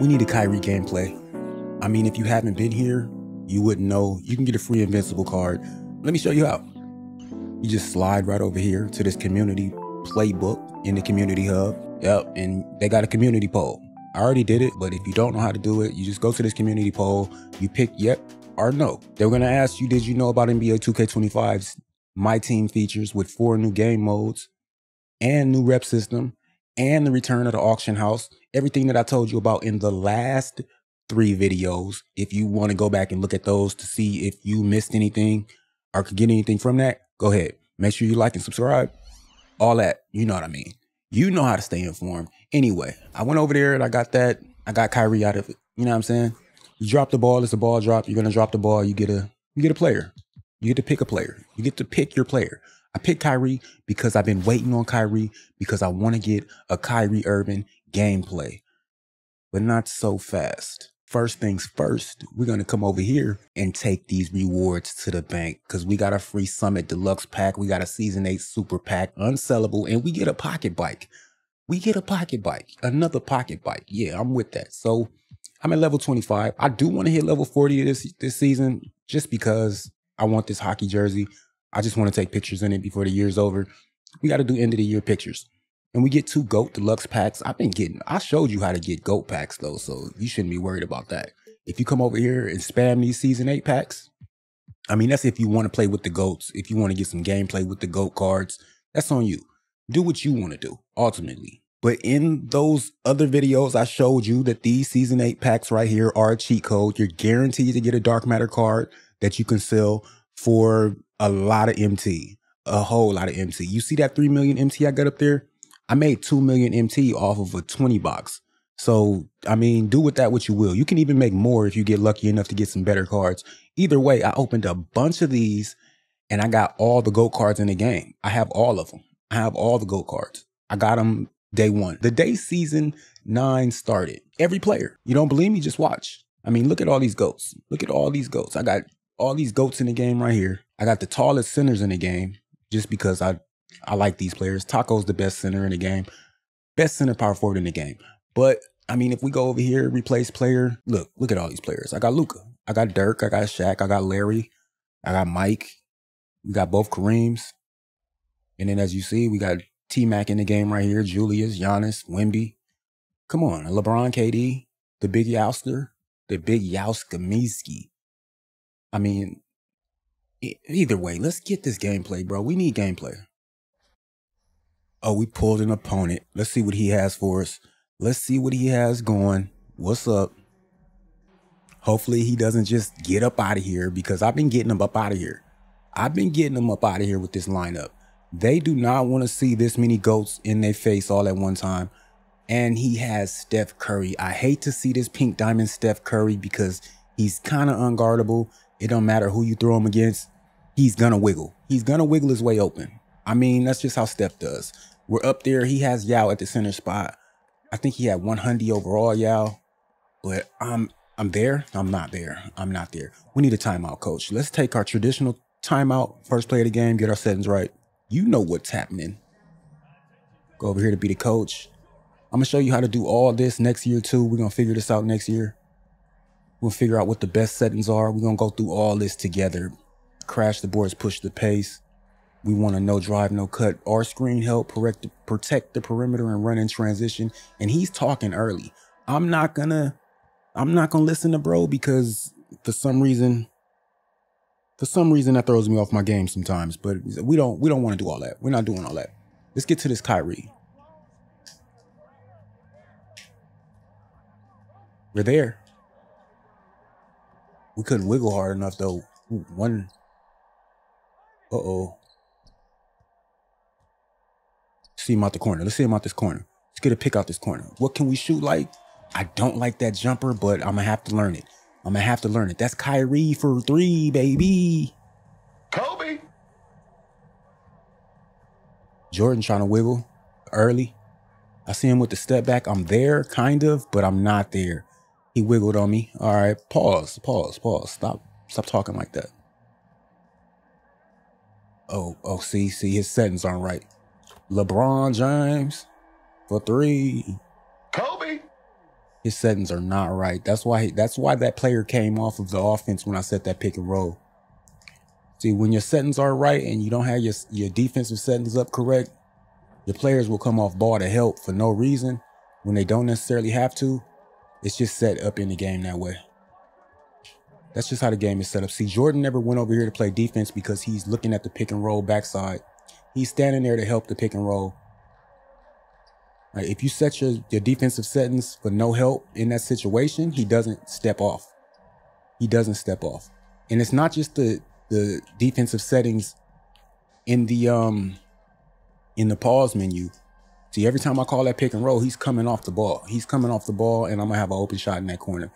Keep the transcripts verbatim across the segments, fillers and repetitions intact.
We need a Kyrie gameplay. I mean, if you haven't been here, you wouldn't know. You can get a free Invincible card. Let me show you how. You just slide right over here to this community playbook in the community hub. Yep, and they got a community poll. I already did it, but if you don't know how to do it, you just go to this community poll, you pick yep or no. They're gonna ask you, did you know about N B A two K twenty-five's My Team features with four new game modes and new rep system and the return of the auction house? Everything that I told you about in the last three videos, if you wanna go back and look at those to see if you missed anything or could get anything from that, go ahead. Make sure you like and subscribe, all that, you know what I mean. You know how to stay informed. Anyway, I went over there and I got that. I got Kyrie out of it. You know what I'm saying? You drop the ball. It's a ball drop. You're going to drop the ball. You get a you get a player. You get to pick a player. You get to pick your player. I picked Kyrie because I've been waiting on Kyrie because I want to get a Kyrie Irving gameplay, but not so fast. First things first, we're going to come over here and take these rewards to the bank because we got a free Summit Deluxe Pack. We got a Season eight Super Pack, unsellable, and we get a pocket bike. We get a pocket bike, another pocket bike. Yeah, I'm with that. So I'm at level twenty-five. I do want to hit level forty this, this season just because I want this hockey jersey. I just want to take pictures in it before the year's over. We got to do end of the year pictures. And we get two GOAT Deluxe Packs. I've been getting, I showed you how to get GOAT Packs though, so you shouldn't be worried about that. If you come over here and spam these Season eight Packs, I mean, that's if you want to play with the GOATs. If you want to get some gameplay with the GOAT cards, that's on you. Do what you want to do, ultimately. But in those other videos, I showed you that these Season eight Packs right here are a cheat code. You're guaranteed to get a Dark Matter card that you can sell for a lot of M T, a whole lot of M T. You see that three million M T I got up there? I made two million M T off of a twenty box. So, I mean, do with that what you will. You can even make more if you get lucky enough to get some better cards. Either way, I opened a bunch of these and I got all the GOAT cards in the game. I have all of them. I have all the GOAT cards. I got them day one. The day season nine started. Every player. You don't believe me? Just watch. I mean, look at all these GOATs. Look at all these GOATs. I got all these GOATs in the game right here. I got the tallest centers in the game just because I... I like these players. Taco's the best center in the game. Best center power forward in the game. But, I mean, if we go over here, replace player, look, look at all these players. I got Luka. I got Dirk. I got Shaq. I got Larry. I got Mike. We got both Kareems. And then as you see, we got T-Mac in the game right here. Julius, Giannis, Wimby. Come on. LeBron, K D, the big Youster, the big Youskaminski. I mean, either way, let's get this gameplay, bro. We need gameplay. Oh, we pulled an opponent. Let's see what he has for us. Let's see what he has going. What's up? Hopefully he doesn't just get up out of here because I've been getting him up out of here. I've been getting him up out of here with this lineup. They do not want to see this many GOATs in their face all at one time. And he has Steph Curry. I hate to see this Pink Diamond Steph Curry because he's kind of unguardable. It don't matter who you throw him against. He's going to wiggle. He's going to wiggle his way open. I mean, that's just how Steph does. We're up there. He has Yao at the center spot. I think he had one hundred overall, Yao. But I'm I'm there. I'm not there. I'm not there. We need a timeout, coach. Let's take our traditional timeout. First play of the game. Get our settings right. You know what's happening. Go over here to be the coach. I'm going to show you how to do all this next year, too. We're going to figure this out next year. We'll figure out what the best settings are. We're going to go through all this together. Crash the boards. Push the pace. We want to no drive, no cut. Our screen help protect the perimeter and run in transition. And he's talking early. I'm not gonna, I'm not gonna listen to bro because for some reason, for some reason that throws me off my game sometimes. But we don't, we don't want to do all that. We're not doing all that. Let's get to this Kyrie. We're there. We couldn't wiggle hard enough though. Ooh, one. Uh oh. See him out the corner. Let's see him out this corner. Let's get a pick out this corner. What can we shoot like? I don't like that jumper, but I'm gonna have to learn it. I'm gonna have to learn it. That's Kyrie for three, baby. Kobe. Jordan trying to wiggle early. I see him with the step back. I'm there, kind of, but I'm not there. He wiggled on me. All right, pause, pause, pause. Stop, stop talking like that. Oh, oh, see, see, his settings aren't right. LeBron James for three. Kobe. His settings are not right. That's why he, that's why that player came off of the offense when I set that pick and roll. See, when your settings are right and you don't have your, your defensive settings up correct, the players will come off ball to help for no reason when they don't necessarily have to. It's just set up in the game that way. That's just how the game is set up. See, Jordan never went over here to play defense because he's looking at the pick and roll backside. He's standing there to help the pick and roll. Right, if you set your, your defensive settings for no help in that situation, he doesn't step off. He doesn't step off. And it's not just the the defensive settings in the um in the pause menu. See, every time I call that pick and roll, he's coming off the ball. He's coming off the ball, and I'm gonna have an open shot in that corner.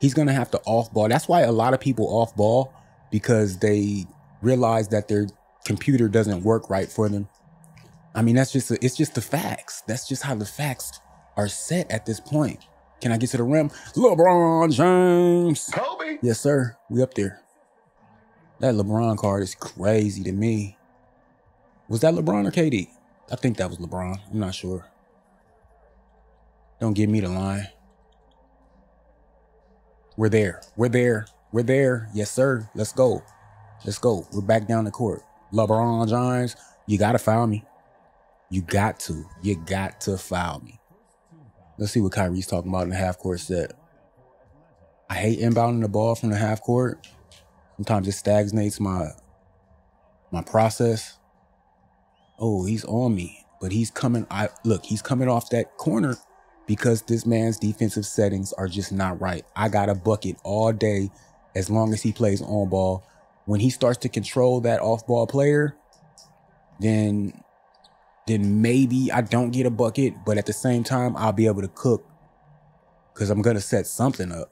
He's gonna have to off ball. That's why a lot of people off ball, because they realize that their computer doesn't work right for them. I mean, that's just a, it's just the facts. That's just how the facts are set at this point. Can I get to the rim? LeBron James. Kobe. Yes, sir. We up there. That LeBron card is crazy to me. Was that LeBron or K D? I think that was LeBron. I'm not sure. Don't give me the line. We're there. We're there. We're there. Yes, sir. Let's go. Let's go. We're back down the court. LeBron James, you got to foul me. You got to. You got to foul me. Let's see what Kyrie's talking about in the half-court set. I hate inbounding the ball from the half-court. Sometimes it stagnates my, my process. Oh, he's on me. But he's coming. I look, he's coming off that corner because this man's defensive settings are just not right. I got a bucket all day as long as he plays on ball. When he starts to control that off-ball player, then... then maybe I don't get a bucket, but at the same time, I'll be able to cook because I'm going to set something up.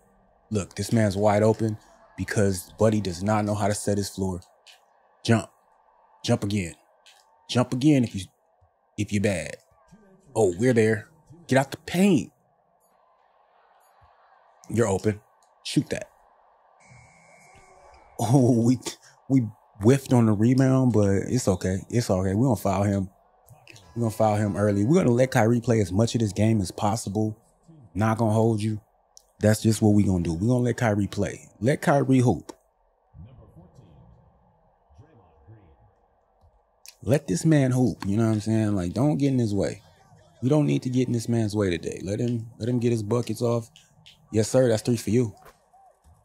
Look, this man's wide open because Buddy does not know how to set his floor. Jump, jump again, jump again if you, if you're bad. Oh, we're there. Get out the paint. You're open. Shoot that. Oh, we, we whiffed on the rebound, but it's okay. It's okay. We don't foul him. We're going to foul him early. We're going to let Kyrie play as much of this game as possible. Not going to hold you. That's just what we're going to do. We're going to let Kyrie play. Let Kyrie hoop. Let this man hoop. You know what I'm saying? Like, don't get in his way. We don't need to get in this man's way today. Let him, let him get his buckets off. Yes, sir. That's three for you.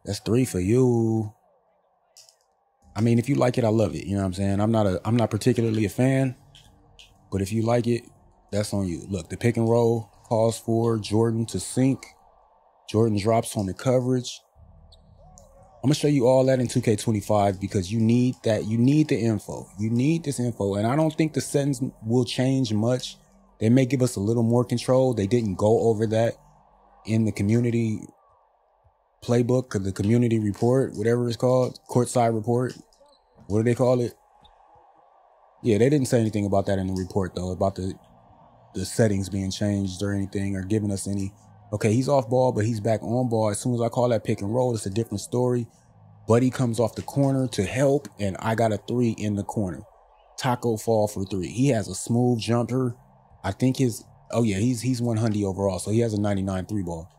That's three for you. I mean, if you like it, I love it. You know what I'm saying? I'm not a, I'm not particularly a fan. But if you like it, that's on you. Look, the pick and roll calls for Jordan to sink. Jordan drops on the coverage. I'm going to show you all that in two K twenty-five because you need that. You need the info. You need this info. And I don't think the settings will change much. They may give us a little more control. They didn't go over that in the community playbook or the community report, whatever it's called, courtside report. What do they call it? Yeah, they didn't say anything about that in the report, though, about the the settings being changed or anything or giving us any. Okay, he's off ball, but he's back on ball. As soon as I call that pick and roll, it's a different story. Buddy comes off the corner to help, and I got a three in the corner. Taco fall for three. He has a smooth jumper. I think his, oh, yeah, he's he's one hundred overall, so he has a ninety-nine three ball.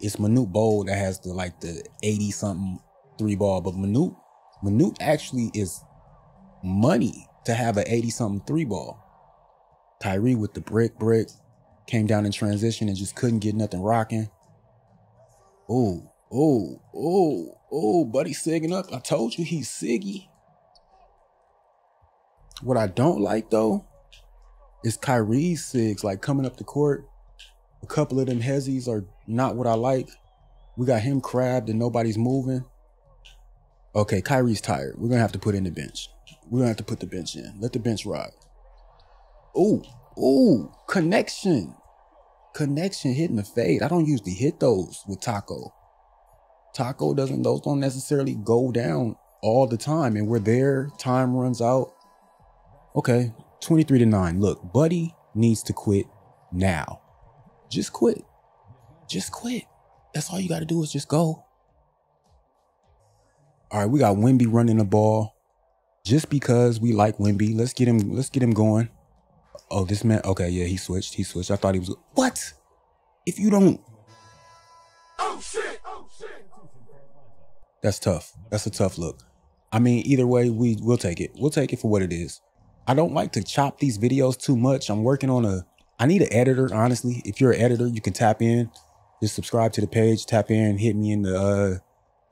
It's Manute Bol that has the, like, the eighty-something three ball, but Manute, Manute actually is money to have an eighty-something three ball. Kyrie with the brick brick came down in transition and just couldn't get nothing rocking. Oh, oh, oh, oh, buddy sigging up. I told you he's siggy. What I don't like, though, is Kyrie's sigs, like, coming up the court. A couple of them hezzies are not what I like. We got him crabbed and nobody's moving. Okay, Kyrie's tired. We're going to have to put in the bench. We're going to have to put the bench in. Let the bench rock. Oh, oh, connection. Connection hitting the fade. I don't usually hit those with Taco. Taco doesn't, those don't necessarily go down all the time. And we're there. Time runs out. Okay, twenty-three to nine. Look, Buddy needs to quit now. Just quit. Just quit. That's all you got to do is just go. All right, we got Wimby running the ball. Just because we like Wimby, let's get him. Let's get him going. Oh, this man. Okay, yeah, he switched. He switched. I thought he was. What? If you don't, That's tough. That's a tough look. I mean, either way, we will take it. We'll take it for what it is. I don't like to chop these videos too much. I'm working on a, I need an editor, honestly. If you're an editor, you can tap in. Just subscribe to the page, tap in, hit me in the, uh,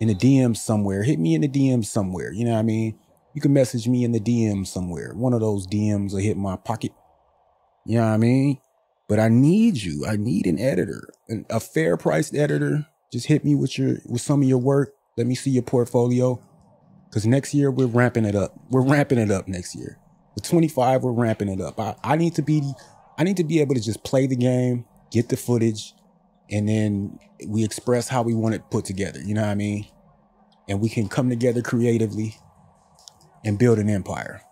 in the D M somewhere. Hit me in the D M somewhere. You know what I mean? You can message me in the D M somewhere. One of those D Ms will hit my pocket. You know what I mean? But I need you. I need an editor, an, a fair priced editor. Just hit me with your, with some of your work. Let me see your portfolio. Cause next year we're ramping it up. We're ramping it up next year. The twenty-five, we're ramping it up. I, I need to be, I need to be able to just play the game, get the footage, and then we express how we want it put together. You know what I mean? And we can come together creatively and build an empire.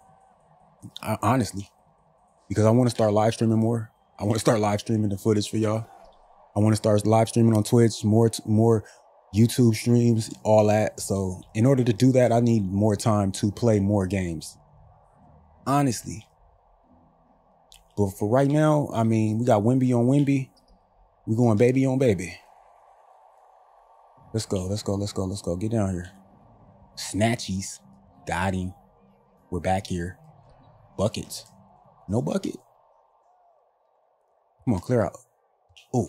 I, honestly, because I want to start live streaming more. I want to start live streaming the footage for y'all. I want to start live streaming on Twitch, more, more YouTube streams, all that. So in order to do that, I need more time to play more games, honestly. But for right now, I mean, we got Wimby on Wimby. We're going baby on baby. Let's go. Let's go. Let's go. Let's go. Get down here. Snatchies. Got him. We're back here. Buckets. No bucket. Come on, clear out. Oh,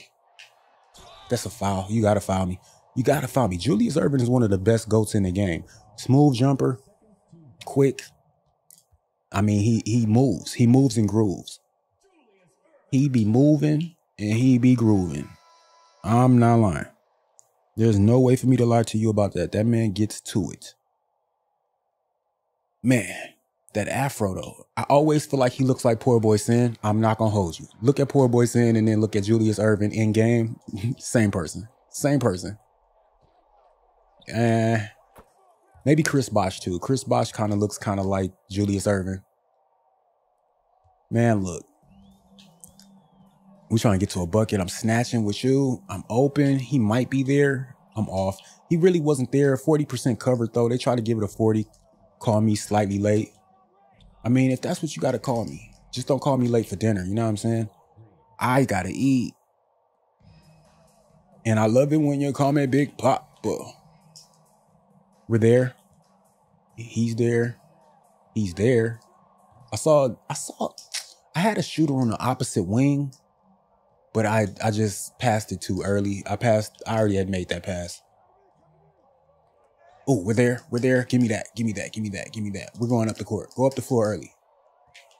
that's a foul. You got to foul me. You got to foul me. Julius Irving is one of the best GOATs in the game. Smooth jumper, quick. I mean, he he moves. He moves and grooves. He be moving and he be grooving. I'm not lying. There's no way for me to lie to you about that. That man gets to it. Man. That afro, though, I always feel like he looks like Poor Boy Sin. I'm not going to hold you. Look at Poor Boy Sin and then look at Julius Irving in game. Same person. Same person. Eh, maybe Chris Bosh, too. Chris Bosh kind of looks kind of like Julius Irving. Man, look. We're trying to get to a bucket. I'm snatching with you. I'm open. He might be there. I'm off. He really wasn't there. forty percent covered, though. They try to give it a forty. Call me slightly late. I mean, if that's what you got to call me, just don't call me late for dinner. You know what I'm saying? I got to eat. And I love it when you call me Big Papa. We're there. He's there. He's there. I saw, I saw, I had a shooter on the opposite wing, but I, I just passed it too early. I passed, I already had made that pass. Oh, we're there. We're there. Give me that. Give me that. Give me that. Give me that. We're going up the court. Go up the floor early.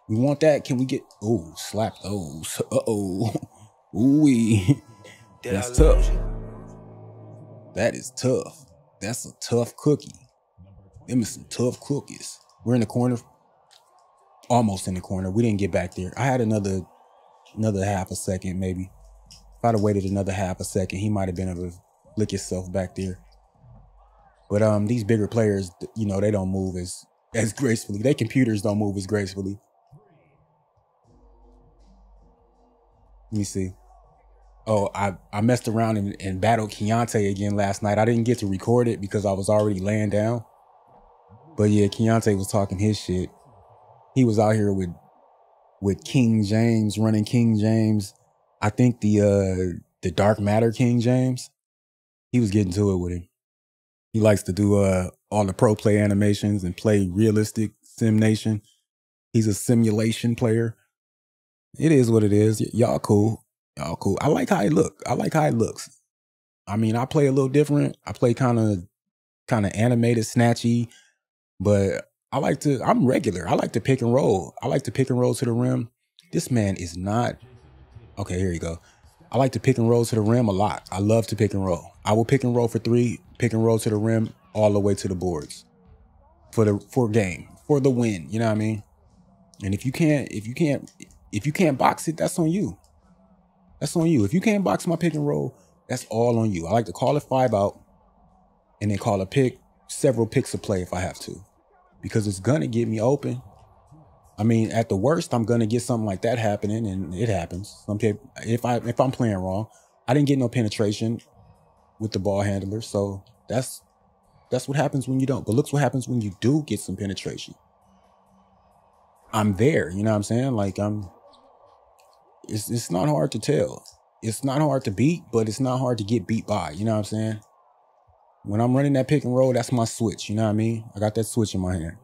We want that. Can we get... Oh, slap those. Uh-oh. Ooh-wee. That's tough. That is tough. That's a tough cookie. Them is some tough cookies. We're in the corner. Almost in the corner. We didn't get back there. I had another another half a second, maybe. If I'd have waited another half a second, he might have been able to lick himself back there. But um, these bigger players, you know, they don't move as, as gracefully. Their computers don't move as gracefully. Let me see. Oh, I, I messed around and, and battled Keontae again last night. I didn't get to record it because I was already laying down. But yeah, Keontae was talking his shit. He was out here with with King James, running King James. I think the, uh, the Dark Matter King James. He was getting to it with him. He likes to do uh, all the pro play animations and play realistic Sim Nation. He's a simulation player. It is what it is. Y'all cool. Y'all cool. I like how it look. I like how it looks. I mean, I play a little different. I play kind of kind of animated, snatchy, but I like to, I'm regular. I like to pick and roll. I like to pick and roll to the rim. This man is not. Okay, here you go. I like to pick and roll to the rim a lot. I love to pick and roll. I will pick and roll for three, pick and roll to the rim, all the way to the boards for the for game, for the win. You know what I mean? And if you can't, if you can't, if you can't box it, that's on you. That's on you. If you can't box my pick and roll, that's all on you. I like to call a five out and then call a pick, several picks a play if I have to, because it's going to get me open. I mean, at the worst, I'm going to get something like that happening, and it happens. Sometimes if, I, if I'm playing wrong, I didn't get no penetration with the ball handler. So that's that's what happens when you don't. But look what happens when you do get some penetration. I'm there. You know what I'm saying? Like, I'm. It's, it's not hard to tell. It's not hard to beat, but it's not hard to get beat by. You know what I'm saying? When I'm running that pick and roll, that's my switch. You know what I mean? I got that switch in my hand.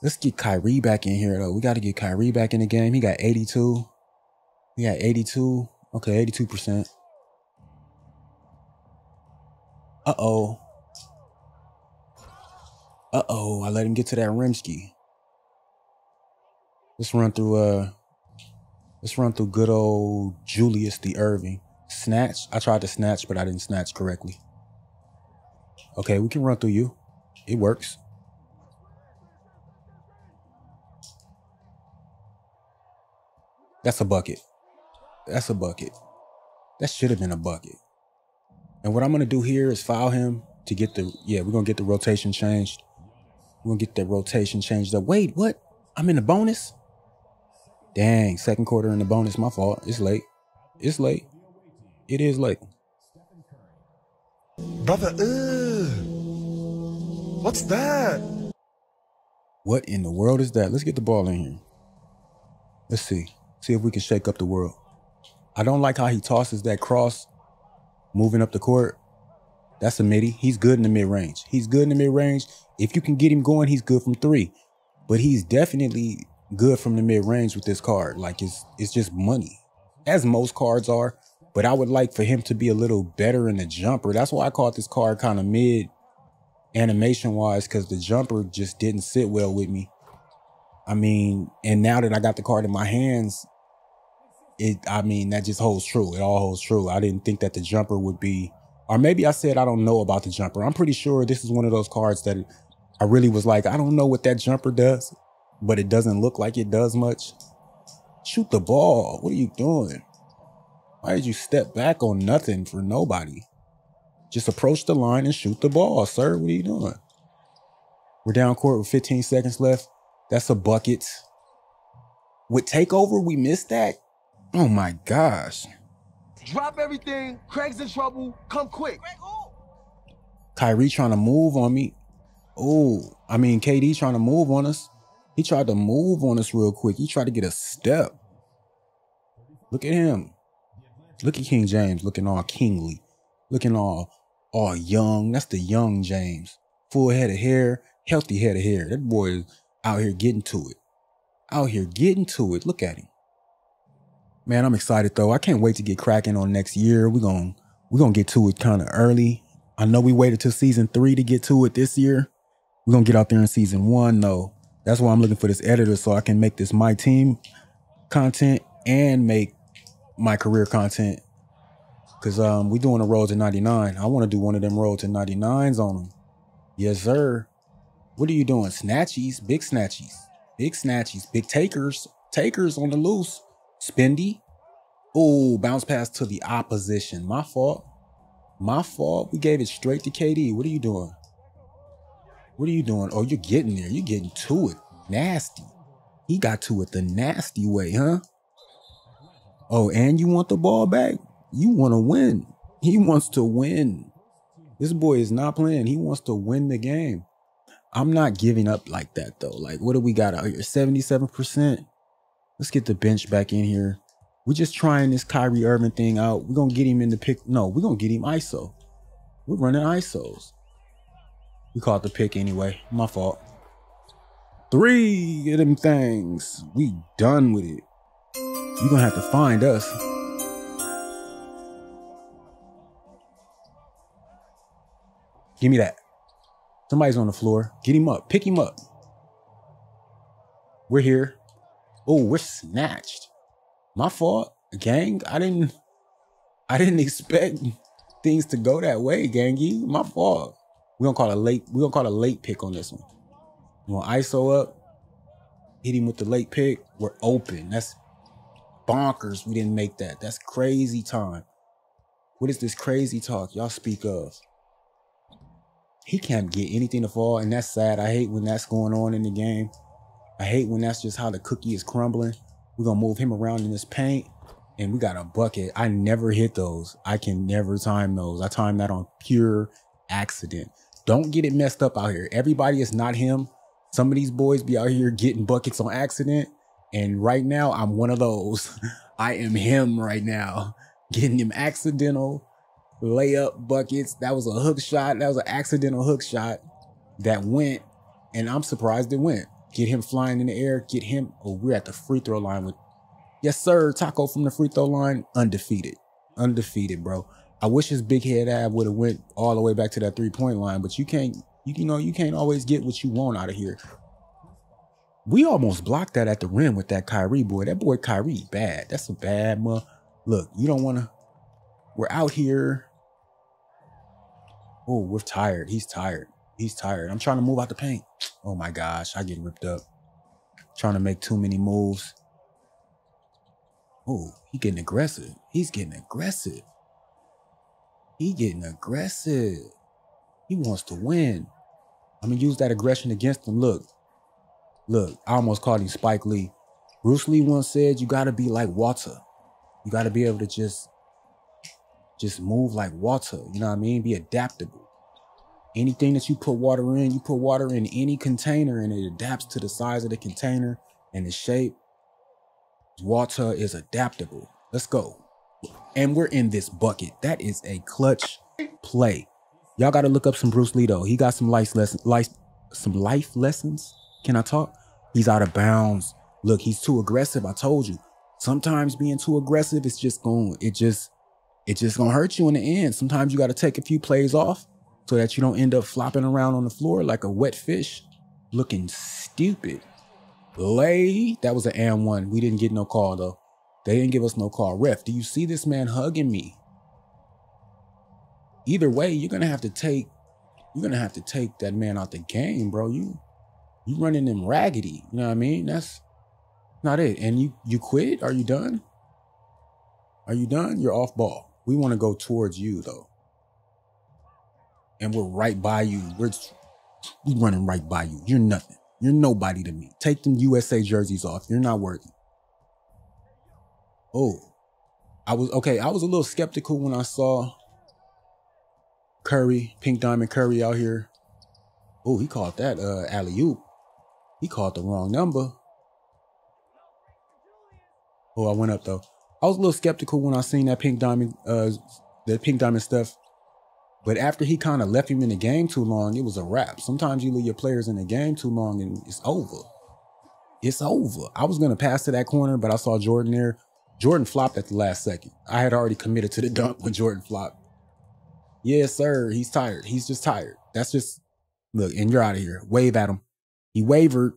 Let's get Kyrie back in here, though. We got to get Kyrie back in the game. He got eighty-two. He got eighty-two. Okay, eighty-two percent. Uh-oh. Uh-oh. I let him get to that Rimsky. Let's run through, uh, let's run through good old Julius the Irving. Snatch. I tried to snatch, but I didn't snatch correctly. Okay, we can run through you. It works. That's a bucket. That's a bucket. That should have been a bucket. And what I'm going to do here is foul him to get the... Yeah, we're going to get the rotation changed. We're going to get that rotation changed up. Wait, what? I'm in the bonus? Dang, second quarter in the bonus. My fault. It's late. It's late. It is late. Brother, ugh. What's that? What in the world is that? Let's get the ball in here. Let's see. See if we can shake up the world. I don't like how he tosses that cross moving up the court. That's a midi. He's good in the mid-range. He's good in the mid-range. If you can get him going, he's good from three. But he's definitely good from the mid-range with this card. Like, it's, it's just money, as most cards are. But I would like for him to be a little better in the jumper. That's why I caught this card kind of mid animation-wise, because the jumper just didn't sit well with me. I mean, and now that I got the card in my hands, it, I mean, that just holds true. It all holds true. I didn't think that the jumper would be, or maybe I said, I don't know about the jumper. I'm pretty sure this is one of those cards that I really was like, I don't know what that jumper does, but it doesn't look like it does much. Shoot the ball. What are you doing? Why did you step back on nothing for nobody? Just approach the line and shoot the ball, sir. What are you doing? We're down court with fifteen seconds left. That's a bucket. With takeover, we missed that? Oh my gosh. Drop everything. Craig's in trouble. Come quick. Craig, Kyrie trying to move on me. Oh, I mean, K D trying to move on us. He tried to move on us real quick. He tried to get a step. Look at him. Look at King James looking all kingly. Looking all, all young. That's the young James. Full head of hair. Healthy head of hair. That boy is out here getting to it. Out here getting to it. Look at him. Man, I'm excited, though. I can't wait to get cracking on next year. We're going we're gonna get to it kind of early. I know we waited till season three to get to it this year. We're going to get out there in season one, though. That's why I'm looking for this editor, so I can make this My Team content and make my career content. Because um, we're doing a Road to ninety-nine. I want to do one of them Road to ninety-nines on them. Yes, sir. What are you doing? Snatchies, big snatchies, big snatchies, big takers, takers on the loose. Spendy. Oh, bounce pass to the opposition. My fault. My fault. We gave it straight to K D. What are you doing? What are you doing? Oh, you're getting there. You're getting to it. Nasty. He got to it the nasty way, huh? Oh, and you want the ball back? You want to win. He wants to win. This boy is not playing. He wants to win the game. I'm not giving up like that, though. Like, what do we got out here? seventy-seven percent. Let's get the bench back in here. We're just trying this Kyrie Irving thing out. We're going to get him in the pick. No, we're going to get him I S O. We're running I S Os. We caught the pick anyway. My fault. Three of them things. We done with it. You're going to have to find us. Give me that. Somebody's on the floor. Get him up. Pick him up. We're here. Oh, we're snatched. My fault, gang. I didn't I didn't expect things to go that way, gangy. My fault. We're gonna call a late, we're gonna call a late pick on this one. You want I S O up? Hit him with the late pick. We're open. That's bonkers. We didn't make that. That's crazy time. What is this crazy talk y'all speak of? He can't get anything to fall, and that's sad. I hate when that's going on in the game. I hate when that's just how the cookie is crumbling. We're going to move him around in this paint, and we got a bucket. I never hit those. I can never time those. I time that on pure accident. Don't get it messed up out here. Everybody is not him. Some of these boys be out here getting buckets on accident, and right now, I'm one of those. I am him right now, getting him accidental layup buckets. That was a hook shot. That was an accidental hook shot that went, and I'm surprised it went. Get him flying in the air. Get him. Oh, we're at the free throw line with, yes sir, Taco from the free throw line, undefeated, undefeated, bro. I wish his big head ab would have went all the way back to that three point line, but you can't. You, you know you can't always get what you want out of here. We almost blocked that at the rim with that Kyrie boy. That boy Kyrie bad. That's a bad muh. Look, you don't want to. We're out here. Oh, we're tired. He's tired. He's tired. I'm trying to move out the paint. Oh my gosh, I get ripped up. Trying to make too many moves. Oh, he getting aggressive. He's getting aggressive. He getting aggressive. He wants to win. I'm gonna use that aggression against him. Look, look, I almost called him Spike Lee. Bruce Lee once said, you gotta be like water. You gotta be able to just, just move like water. You know what I mean? Be adaptable. Anything that you put water in, you put water in any container and it adapts to the size of the container and the shape. Water is adaptable. Let's go. And we're in this bucket. That is a clutch play. Y'all got to look up some Bruce Lee though. He got some life lessons. Life, some life lessons. Can I talk? He's out of bounds. Look, he's too aggressive. I told you. Sometimes being too aggressive, it's just going. It just, it just gonna hurt you in the end. Sometimes you got to take a few plays off so that you don't end up flopping around on the floor like a wet fish, looking stupid. Lay. That was an and one. We didn't get no call though. They didn't give us no call. Ref, do you see this man hugging me? Either way, you're gonna have to take, you're gonna have to take that man out the game, bro. You, you running them raggedy. You know what I mean? That's not it. And you, you quit? Are you done? Are you done? You're off ball. We want to go towards you though, and we're right by you. We're, we're running right by you. You're nothing. You're nobody to me. Take them U S A jerseys off. You're not worthy. Oh, I was okay. I was a little skeptical when I saw Curry, Pink Diamond Curry out here. Oh, he caught that uh, alley-oop. He caught the wrong number. Oh, I went up though. I was a little skeptical when I seen that Pink Diamond, uh, that Pink Diamond stuff. But after he kind of left him in the game too long, it was a wrap. Sometimes you leave your players in the game too long and it's over. It's over. I was going to pass to that corner, but I saw Jordan there. Jordan flopped at the last second. I had already committed to the dunk when Jordan flopped. Yes, sir. He's tired. He's just tired. That's just, look, and you're out of here. Wave at him. He wavered.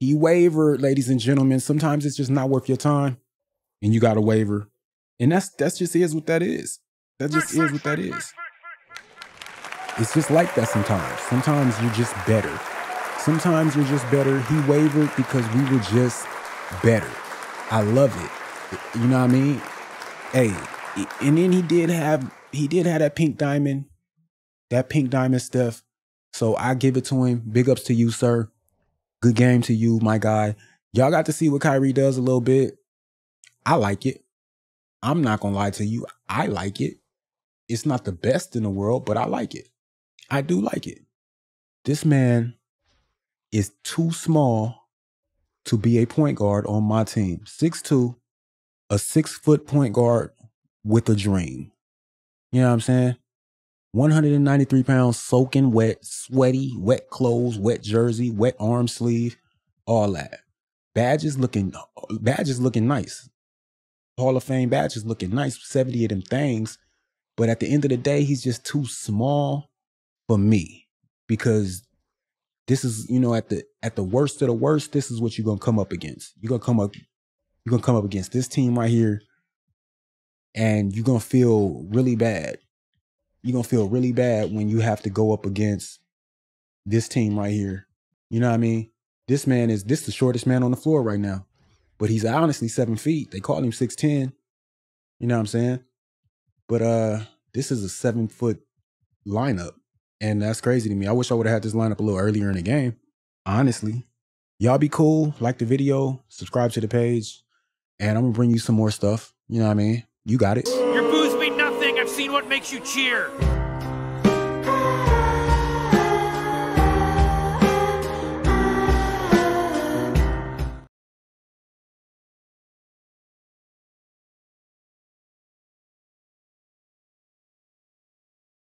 He wavered, ladies and gentlemen. Sometimes it's just not worth your time and you got to waver. And that's, that's just is what that is. That just is what that is. It's just like that sometimes. Sometimes you're just better. Sometimes you're just better. He wavered because we were just better. I love it. You know what I mean? Hey, and then he did have, he did have that pink diamond, that pink diamond stuff. So I give it to him. Big ups to you, sir. Good game to you, my guy. Y'all got to see what Kyrie does a little bit. I like it. I'm not going to lie to you. I like it. It's not the best in the world, but I like it. I do like it. This man is too small to be a point guard on my team. six two, a six foot point guard with a dream. You know what I'm saying? one hundred ninety-three pounds, soaking wet, sweaty, wet clothes, wet jersey, wet arm sleeve, all that. Badges looking, badges looking nice. Hall of Fame badges looking nice. seventy of them things. But at the end of the day, he's just too small for me, because this is, you know, at the at the worst of the worst, this is what you're gonna come up against. You're gonna come up, you're gonna come up against this team right here, and you're gonna feel really bad. You're gonna feel really bad when you have to go up against this team right here. You know what I mean? This man is this is the shortest man on the floor right now, but he's honestly seven feet. They call him six ten. You know what I'm saying? But uh, this is a seven foot lineup. And that's crazy to me. I wish I would have had this lineup a little earlier in the game, honestly. Y'all be cool. Like the video. Subscribe to the page. And I'm going to bring you some more stuff. You know what I mean? You got it. Your booze mean nothing. I've seen what makes you cheer.